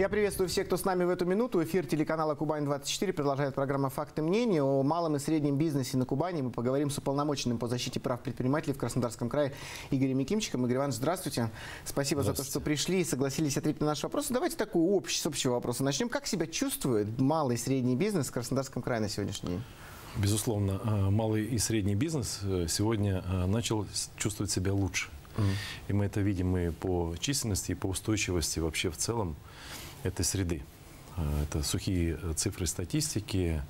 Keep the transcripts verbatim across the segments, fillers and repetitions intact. Я приветствую всех, кто с нами в эту минуту. Эфир телеканала Кубань двадцать четыре продолжает программа «Факты. Мнение». О малом и среднем бизнесе на Кубани мы поговорим с уполномоченным по защите прав предпринимателей в Краснодарском крае Игорем Микимчиком. Игорь Иванович, здравствуйте. Спасибо здравствуйте. за то, что пришли и согласились ответить на наши вопросы. Давайте такой общий, с общего вопроса начнем. Как себя чувствует малый и средний бизнес в Краснодарском крае на сегодняшний день? Безусловно, малый и средний бизнес сегодня начал чувствовать себя лучше. И мы это видим и по численности, и по устойчивости вообще в целом этой среды. Это сухие цифры статистики.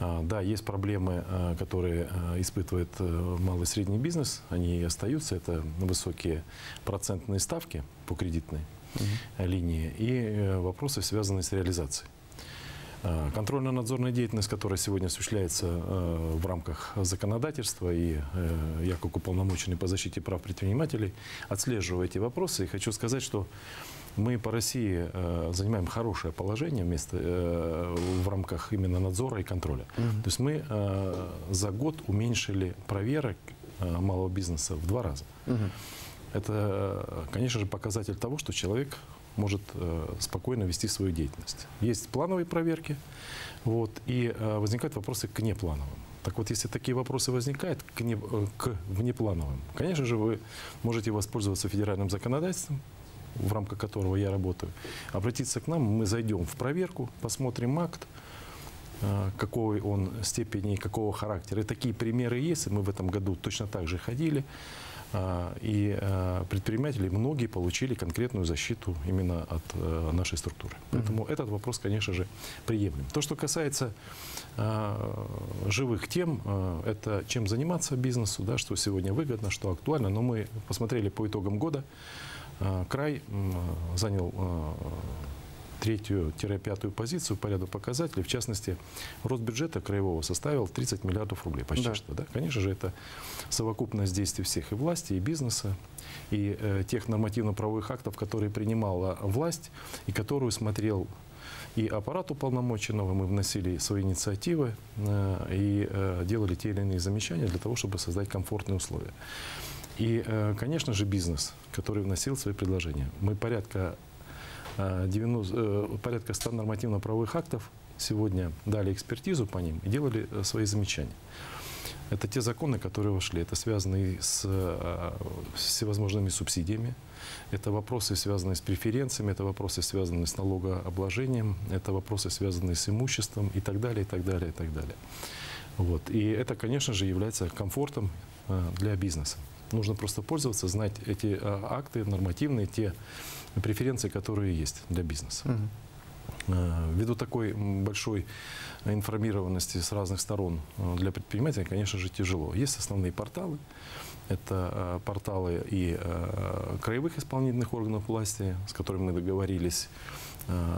Да, есть проблемы, которые испытывает малый и средний бизнес. Они и остаются. Это высокие процентные ставки по кредитной Uh-huh. линии и вопросы, связанные с реализацией. Контрольно-надзорная деятельность, которая сегодня осуществляется в рамках законодательства, и я, как уполномоченный по защите прав предпринимателей, отслеживаю эти вопросы. И хочу сказать, что мы по России занимаем хорошее положение вместо, в рамках именно надзора и контроля. Mm-hmm. То есть мы за год уменьшили проверок малого бизнеса в два раза. Mm-hmm. Это, конечно же, показатель того, что человек может спокойно вести свою деятельность. Есть плановые проверки, вот, и возникают вопросы к неплановым. Так вот, если такие вопросы возникают к, не, к внеплановым, конечно же, вы можете воспользоваться федеральным законодательством, в рамках которого я работаю, обратиться к нам, мы зайдем в проверку, посмотрим акт, какой он степени, какого характера. И такие примеры есть, мы в этом году точно так же ходили. И предприниматели многие получили конкретную защиту именно от нашей структуры. Поэтому Mm-hmm. этот вопрос, конечно же, приемлем. То, что касается живых тем, это чем заниматься бизнесу, да, что сегодня выгодно, что актуально. Но мы посмотрели по итогам года, край занял третью-пятую позицию по ряду показателей. В частности, рост бюджета краевого составил тридцать миллиардов рублей. Почти да. что. Да? Конечно же, это совокупность действий всех и власти, и бизнеса, и э, тех нормативно-правовых актов, которые принимала власть, и которую смотрел и аппарат уполномоченного. Мы вносили свои инициативы э, и э, делали те или иные замечания для того, чтобы создать комфортные условия. И, э, конечно же, бизнес, который вносил свои предложения. Мы порядка девяносто, порядка ста нормативно-правовых актов сегодня дали экспертизу по ним и делали свои замечания. Это те законы, которые вошли. Это связаны с всевозможными субсидиями, это вопросы, связанные с преференциями, это вопросы, связанные с налогообложением, это вопросы, связанные с имуществом и так далее, и так далее, и так далее. Вот. И это, конечно же, является комфортом для бизнеса. Нужно просто пользоваться, знать эти акты нормативные, те преференции, которые есть для бизнеса. Угу. Ввиду такой большой информированности с разных сторон для предпринимателей, конечно же, тяжело. Есть основные порталы. Это порталы и краевых исполнительных органов власти, с которыми мы договорились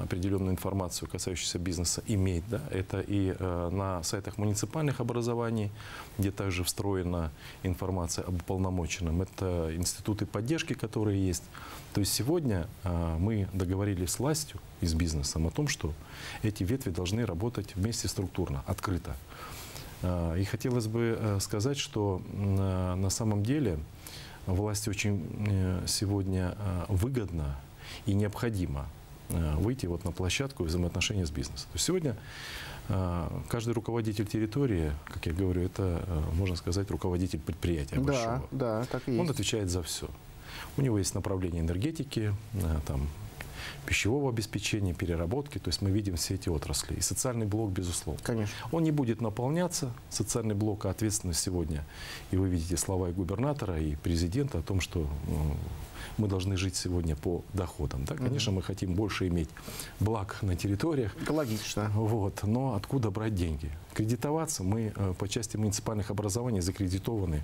определенную информацию, касающуюся бизнеса, иметь. Да? Это и на сайтах муниципальных образований, где также встроена информация об уполномоченном. Это институты поддержки, которые есть. То есть сегодня мы договорились с властью и с бизнесом о том, что эти ветви должны работать вместе структурно, открыто. И хотелось бы сказать, что на самом деле власти очень сегодня выгодно и необходимо выйти вот на площадку взаимоотношения с бизнесом. То есть сегодня каждый руководитель территории, как я говорю, это, можно сказать, руководитель предприятия большого. Да, да, так и есть. Он отвечает за все. У него есть направление энергетики, там, пищевого обеспечения, переработки. То есть мы видим все эти отрасли. И социальный блок, безусловно. Конечно. Он не будет наполняться. Социальный блок, ответственность сегодня. И вы видите слова и губернатора, и президента о том, что мы должны жить сегодня по доходам. Да? Конечно, мы хотим больше иметь благ на территориях. Логично. Вот. Но откуда брать деньги? Кредитоваться мы по части муниципальных образований закредитованы,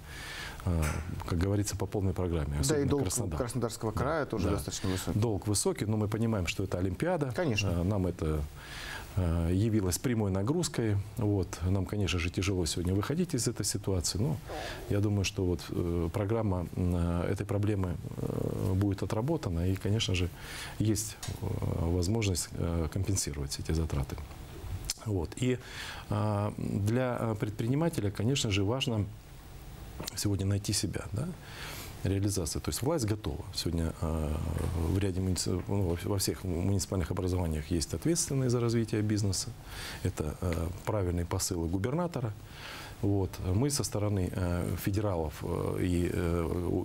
как говорится, по полной программе. Да, и долг Краснодар. Краснодарского края да, тоже да. достаточно высокий. Долг высокий, но мы понимаем, что это Олимпиада. Конечно. Нам это явилась прямой нагрузкой. Вот. Нам, конечно же, тяжело сегодня выходить из этой ситуации, но я думаю, что вот программа этой проблемы будет отработана, и, конечно же, есть возможность компенсировать эти затраты. Вот. И для предпринимателя, конечно же, важно сегодня найти себя, да? реализации. То есть власть готова. Сегодня в ряде муници... ну, во всех муниципальных образованиях есть ответственные за развитие бизнеса. Это правильные посылы губернатора. Вот. Мы со стороны федералов и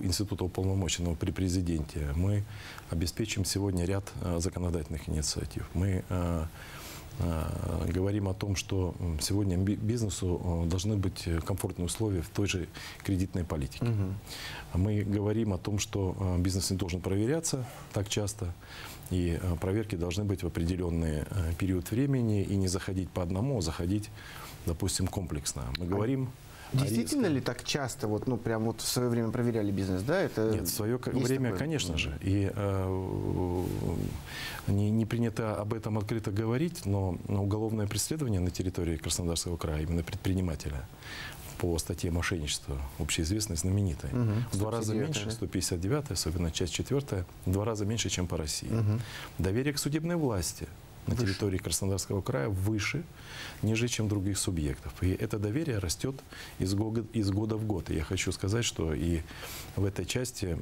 института уполномоченного при президенте мы обеспечим сегодня ряд законодательных инициатив. Мы говорим о том, что сегодня бизнесу должны быть комфортные условия в той же кредитной политике. Угу. Мы говорим о том, что бизнес не должен проверяться так часто, и проверки должны быть в определенный период времени, и не заходить по одному, а заходить, допустим, комплексно. Мы говорим... Действительно ли так часто, вот, ну, прям вот в свое время проверяли бизнес, да? Это нет, в свое время, такое? Конечно же. И э, не, не принято об этом открыто говорить, но уголовное преследование на территории Краснодарского края, именно предпринимателя, по статье мошенничества, общеизвестной, знаменитой, угу. в два раза меньше, сто пятьдесят девятая, особенно часть четвертая, в два раза меньше, чем по России. Угу. Доверие к судебной власти на территории Краснодарского края выше, ниже, чем других субъектов. И это доверие растет из года, из года в год. И я хочу сказать, что и в этой части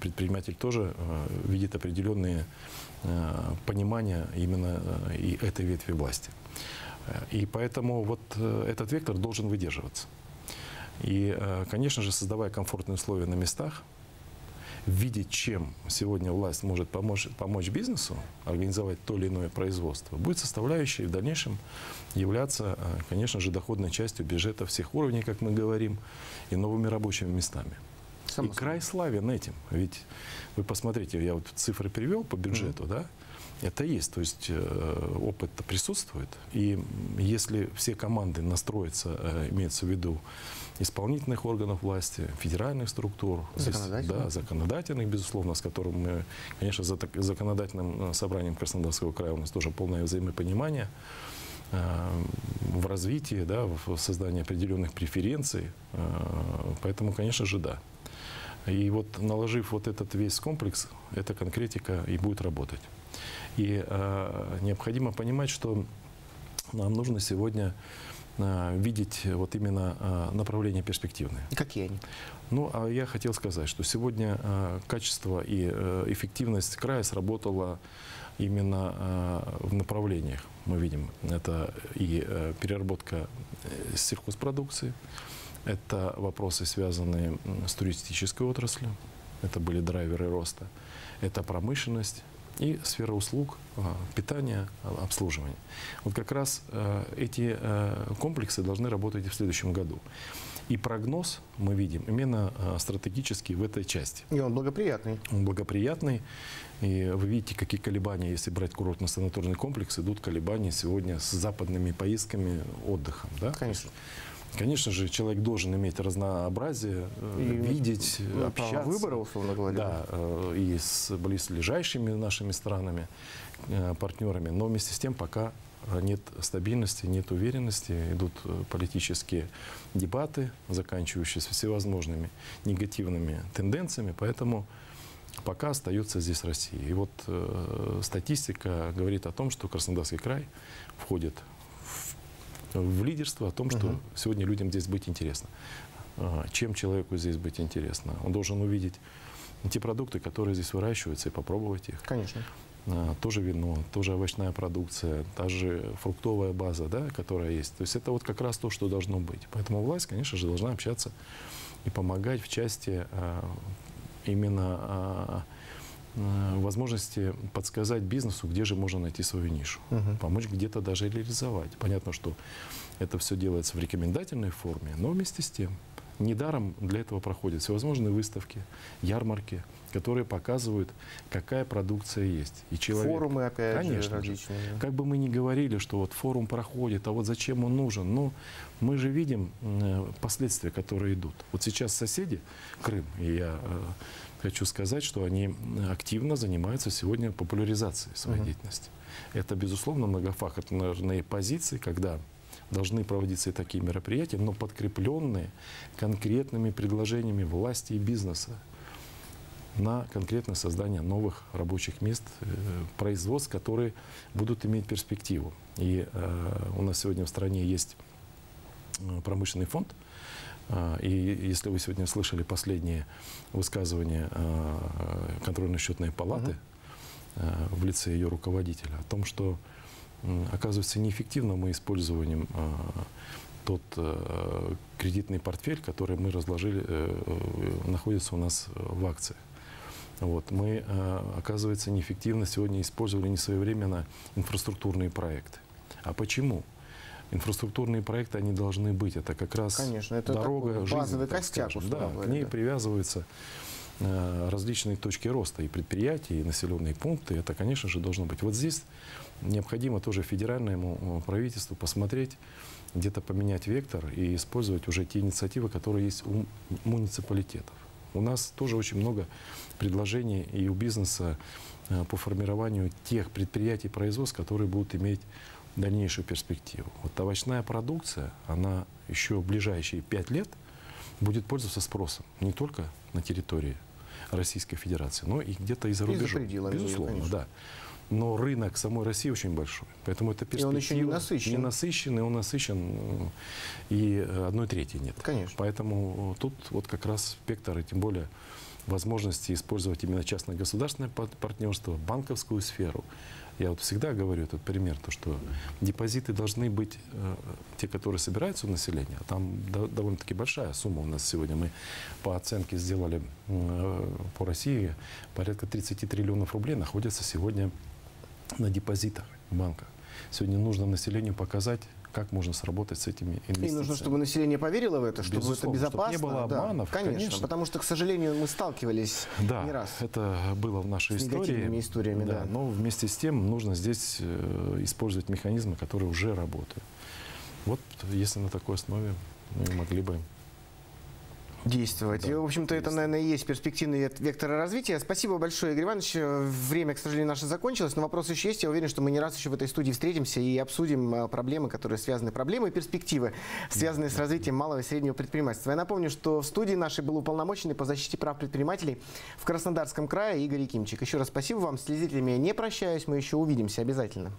предприниматель тоже видит определенные понимания именно и этой ветви власти. И поэтому вот этот вектор должен выдерживаться. И, конечно же, создавая комфортные условия на местах, видеть, чем сегодня власть может помочь, помочь бизнесу организовать то или иное производство, будет составляющей в дальнейшем являться, конечно же, доходной частью бюджета всех уровней, как мы говорим, и новыми рабочими местами. Само и край славен этим. Ведь вы посмотрите, я вот цифры привел по бюджету, mm-hmm. да? Это есть, то есть опыт присутствует. И если все команды настроятся, имеется в виду исполнительных органов власти, федеральных структур, законодательных, да, законодательных безусловно, с которым мы, конечно, за законодательным собранием Краснодарского края у нас тоже полное взаимопонимание в развитии, да, в создании определенных преференций. Поэтому, конечно же, да. И вот наложив вот этот весь комплекс, эта конкретика и будет работать. И э, необходимо понимать, что нам нужно сегодня э, видеть вот именно э, направления перспективные. И какие они? Ну, а я хотел сказать, что сегодня э, качество и э, эффективность края сработала именно э, в направлениях. Мы видим, это и э, переработка сельхозпродукции, это вопросы, связанные с туристической отраслью, это были драйверы роста, это промышленность и сфера услуг, питания, обслуживания. Вот как раз эти комплексы должны работать в следующем году. И прогноз мы видим именно стратегически в этой части. И он благоприятный. Он благоприятный. И вы видите, какие колебания, если брать курортно-санаторный комплекс, идут колебания сегодня с западными поездками, отдыхом. Да? Конечно. Конечно же, человек должен иметь разнообразие, и видеть, ну, общаться. Выбора, условно говоря. Да, э, и с близлежащими нашими странами, э, партнерами. Но вместе с тем пока нет стабильности, нет уверенности. Идут политические дебаты, заканчивающиеся всевозможными негативными тенденциями. Поэтому пока остается здесь Россия. И вот э, статистика говорит о том, что Краснодарский край входит в в лидерство, о том, что uh-huh. сегодня людям здесь быть интересно. Чем человеку здесь быть интересно? Он должен увидеть те продукты, которые здесь выращиваются, и попробовать их. Конечно. Тоже вино, тоже овощная продукция, та же фруктовая база, да, которая есть. То есть это вот как раз то, что должно быть. Поэтому власть, конечно же, должна общаться и помогать в части именно возможности подсказать бизнесу, где же можно найти свою нишу, угу. помочь где-то даже реализовать. Понятно, что это все делается в рекомендательной форме, но вместе с тем недаром для этого проходят всевозможные выставки, ярмарки, которые показывают, какая продукция есть. И человек, форумы, опять конечно, же, различные. Как бы мы ни говорили, что вот форум проходит, а вот зачем он нужен, но мы же видим последствия, которые идут. Вот сейчас соседи, Крым, и я хочу сказать, что они активно занимаются сегодня популяризацией своей uh-huh. деятельности. Это, безусловно, многофакторные позиции, когда должны проводиться и такие мероприятия, но подкрепленные конкретными предложениями власти и бизнеса на конкретное создание новых рабочих мест, производств, которые будут иметь перспективу. И э, у нас сегодня в стране есть промышленный фонд, И если вы сегодня слышали последние высказывания контрольно-счетной палаты uh-huh. в лице ее руководителя о том, что, оказывается, неэффективно мы использованием тот кредитный портфель, который мы разложили, находится у нас в акции. Вот. Мы, оказывается, неэффективно сегодня использовали несвоевременно инфраструктурные проекты. А почему? Инфраструктурные проекты, они должны быть. Это как раз конечно, это дорога жизни, так скажем. Да, к ней да. привязываются различные точки роста и предприятия, и населенные пункты. Это, конечно же, должно быть. Вот здесь необходимо тоже федеральному правительству посмотреть, где-то поменять вектор и использовать уже те инициативы, которые есть у муниципалитетов. У нас тоже очень много предложений и у бизнеса по формированию тех предприятий и производств, которые будут иметь дальнейшую перспективу. Вот овощная продукция, она еще в ближайшие пять лет будет пользоваться спросом не только на территории Российской Федерации, но и где-то и за рубежом. Безусловно, да. Но рынок самой России очень большой, поэтому это перспектива. И он еще не насыщен. Не насыщен, и он насыщен, и одной трети нет. Конечно. Поэтому тут вот как раз спектр, и тем более возможности использовать именно частно-государственное партнерство, банковскую сферу. Я вот всегда говорю этот пример, то, что депозиты должны быть э, те, которые собираются у населения. Там до, довольно-таки большая сумма у нас сегодня. Мы по оценке сделали э, по России порядка тридцати триллионов рублей находятся сегодня на депозитах в банках. Сегодня нужно населению показать, как можно сработать с этими инвестициями. И нужно, чтобы население поверило в это, чтобы безусловно, это безопасно. Чтобы не было обманов, да, конечно, конечно. Потому что, к сожалению, мы сталкивались да, не раз. Это было в нашей с истории. Негативными историями, да, да. Но вместе с тем нужно здесь использовать механизмы, которые уже работают. Вот если на такой основе мы могли бы действовать. Да, и, в общем-то, это, наверное, и есть перспективный вектор развития. Спасибо большое, Игорь Иванович. Время, к сожалению, наше закончилось, но вопрос еще есть. Я уверен, что мы не раз еще в этой студии встретимся и обсудим проблемы, которые связаны, проблемы и перспективы, связанные да, с развитием да. малого и среднего предпринимательства. Я напомню, что в студии нашей был уполномоченный по защите прав предпринимателей в Краснодарском крае Игорь Микимчик. Еще раз спасибо вам. С телезрителями не прощаюсь. Мы еще увидимся обязательно.